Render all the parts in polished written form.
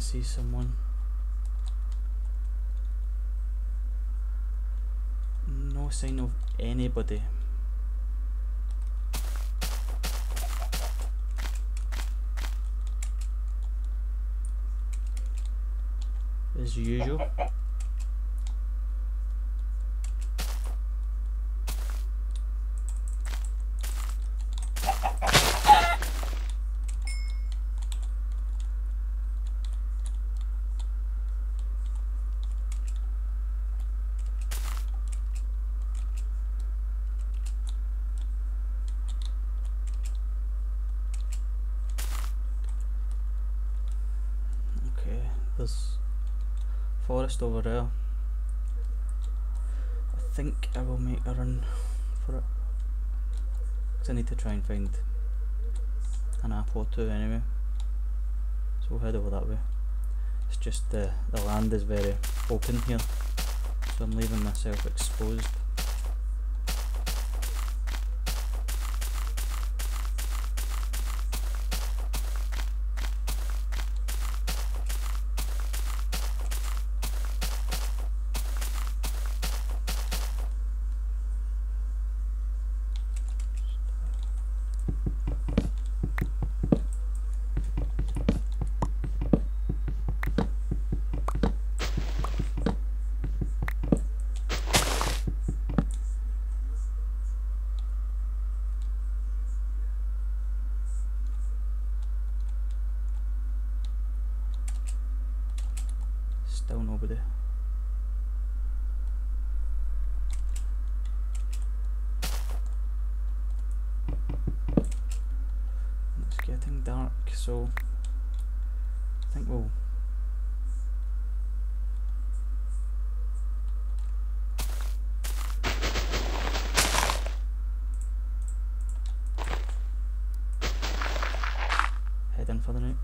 to see someone. No sign of anybody. As usual. There's forest over there. I think I will make a run for it, because I need to try and find an apple or two anyway. So we'll head over that way. It's just the land is very open here, so I'm leaving myself exposed. Still nobody. It's getting dark, so I think we'll head in for the night.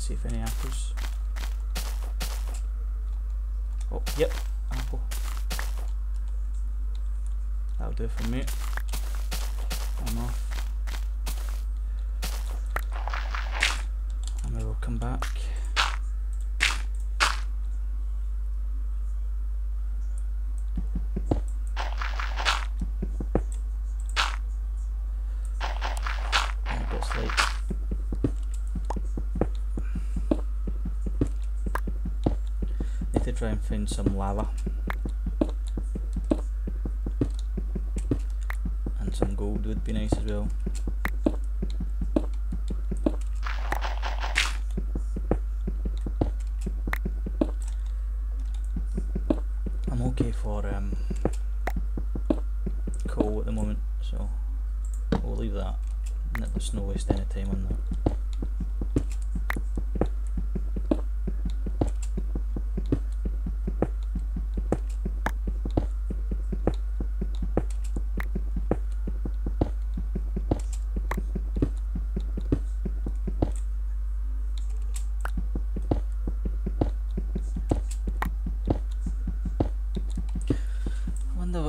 See if any apples. Oh, yep, apple. That'll do for me. I'm off. And we will come back. And it gets late. Try and find some lava and some gold would be nice as well. I'm okay for coal at the moment, so we'll leave that and let's not waste any time on that.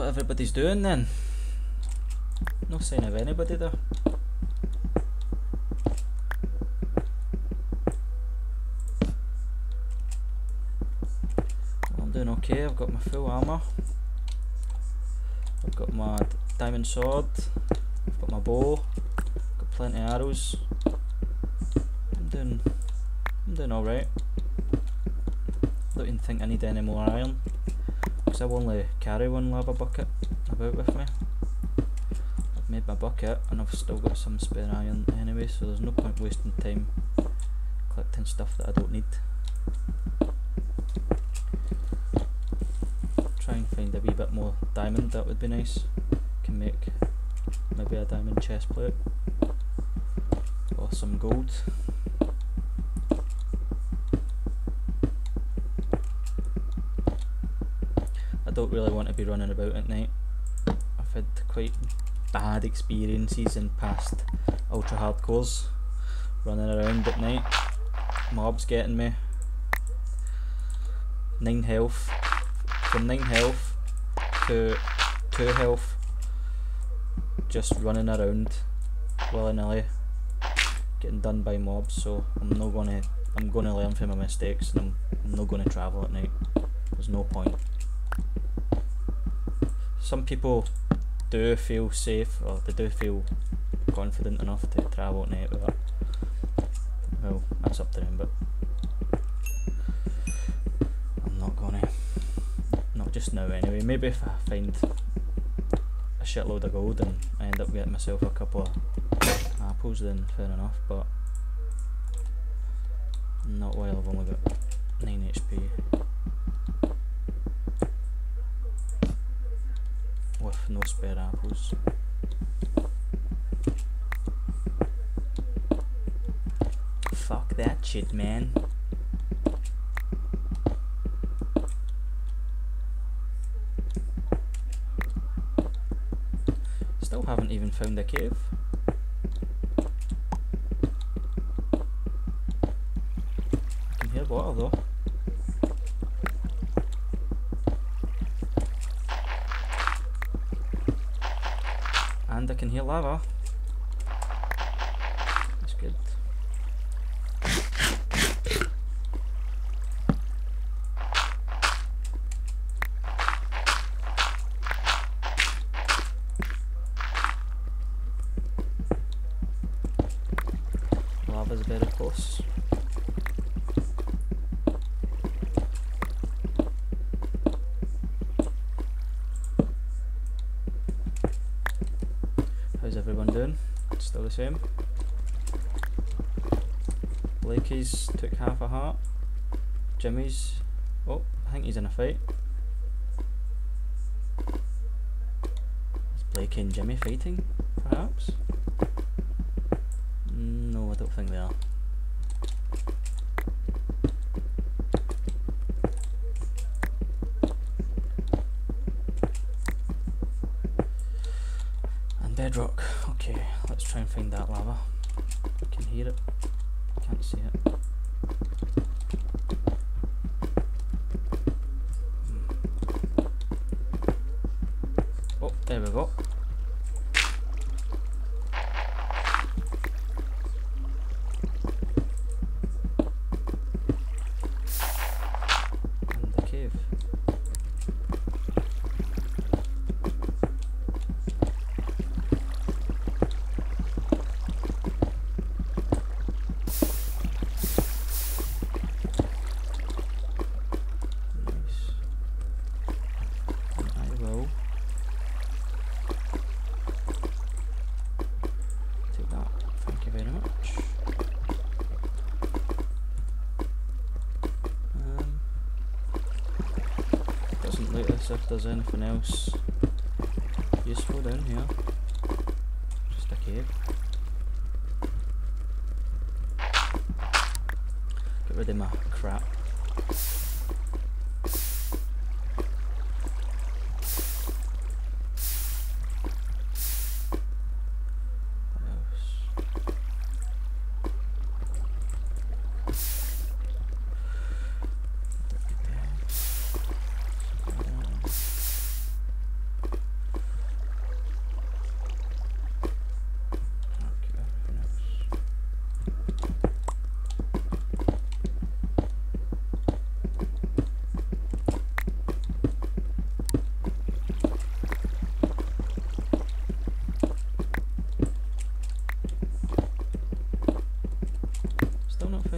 Everybody's doing then. No sign of anybody there. Well, I'm doing okay. I've got my full armour, I've got my diamond sword, I've got my bow, I've got plenty of arrows. I'm doing alright. Don't even think I need any more iron. I will only carry one lava bucket about with me. I've made my bucket and I've still got some spare iron anyway, so there's no point wasting time collecting stuff that I don't need. Try and find a wee bit more diamond, that would be nice. Can make maybe a diamond chest plate or some gold. I don't really want to be running about at night. I've had quite bad experiences in past ultra hardcores running around at night, mobs getting me. 9 health, from 9 health 2 health, just running around willy-nilly, getting done by mobs. So I'm gonna learn from my mistakes, and I'm not gonna travel at night. There's no point. Some people do feel safe, or they do feel confident enough to travel at night, but well, that's up to them. But I'm not gonna. Not just now, anyway. Maybe if I find a shitload of gold and I end up getting myself a couple of apples, then fair enough. But not while I've only got 9 HP. With no spare apples. Fuck that shit, man. Still haven't even found a cave. I can hear water though. And I can hear lava. That's good. Lava's better, of course. Still the same. Blaikie's took half a heart. Jimmy's, oh, I think he's in a fight. Is Blaikie and Jimmy fighting, perhaps? No, I don't think they are. And bedrock. Okay, let's try and find that lava. I can hear it, I can't see it. Oh, there we go. And the cave. If there's anything else useful down here, just a cave. Get rid of my crap.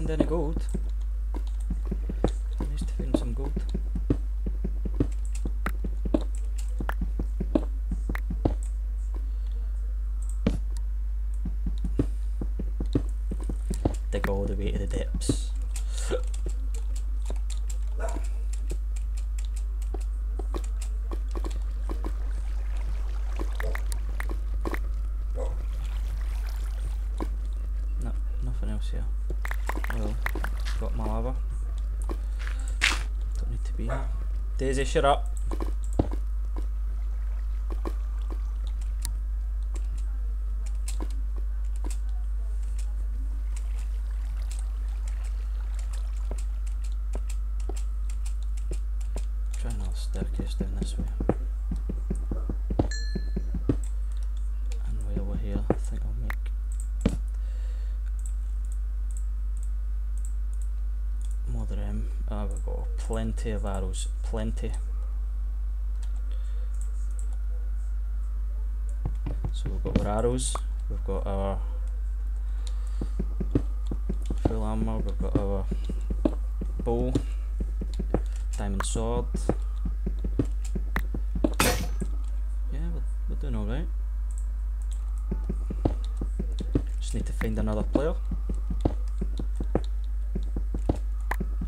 Any gold? I need to find some gold. Dig all the way to the depths. No, nothing else here. Well, got my lava. Don't need to be. Daisy, shut up. Try another staircase down this way. murder him. We've got plenty of arrows, plenty. So we've got our arrows, we've got our full armor, we've got our bow, diamond sword. Yeah, we're doing alright. Just need to find another player.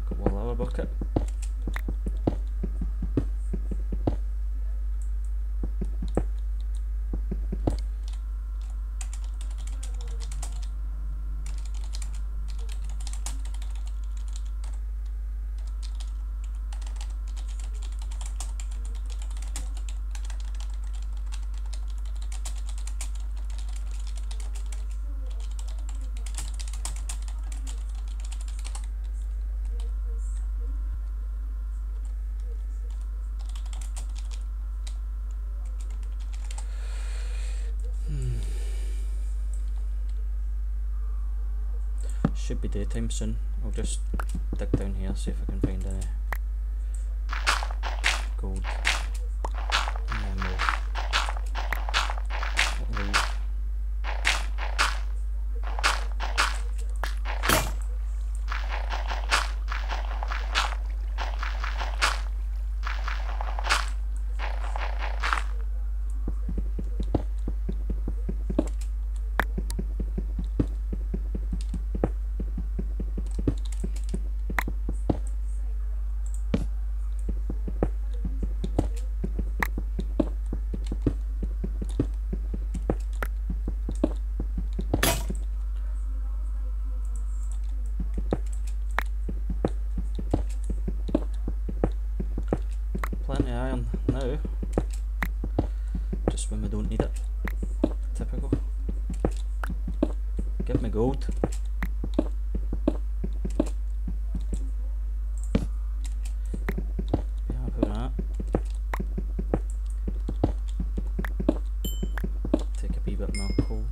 Got one lava bucket. Should be daytime soon. I'll just dig down here, see if I can find any gold, and then we'll leave. Iron now, just when we don't need it. Typical. Give me gold. Be happy with that. Take a wee bit more coal.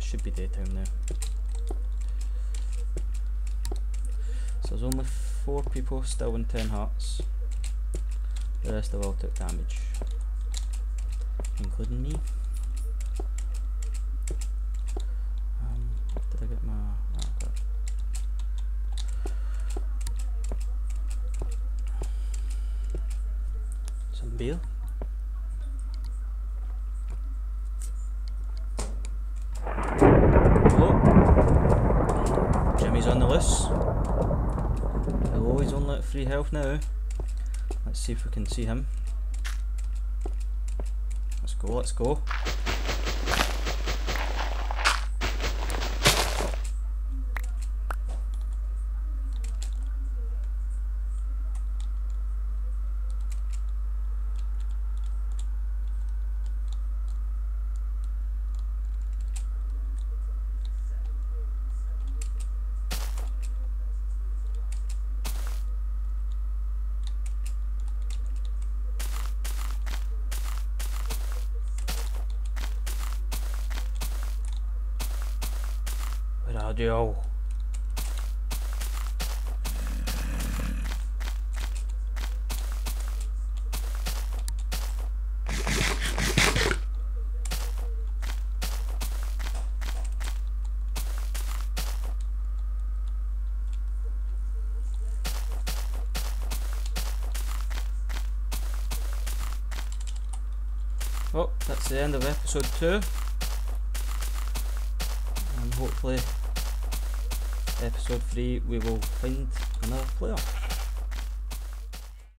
Should be daytime now. So there's only 4 people still in 10 hearts. The rest of all took damage, including me. Did I get my? Oh, I got some beer. Hello, he's only at 3 health now. Let's see if we can see him. Let's go, let's go. Yo. Well, that's the end of episode 2, and hopefully episode 3 we will find another player.